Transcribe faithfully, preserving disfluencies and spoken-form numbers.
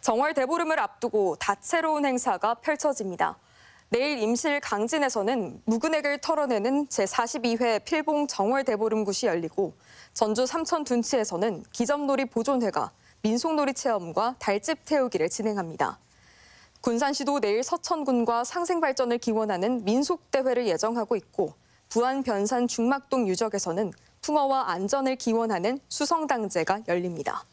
정월 대보름을 앞두고 다채로운 행사가 펼쳐집니다. 내일 임실 강진에서는 묵은액을 털어내는 제사십이 회 필봉 정월 대보름 굿이 열리고 전주 삼천 둔치에서는 기접놀이 보존회가 민속놀이 체험과 달집 태우기를 진행합니다. 군산시도 내일 서천군과 상생발전을 기원하는 민속대회를 예정하고 있고 부안 변산 죽막동 유적에서는 풍어와 안전을 기원하는 수성당제가 열립니다.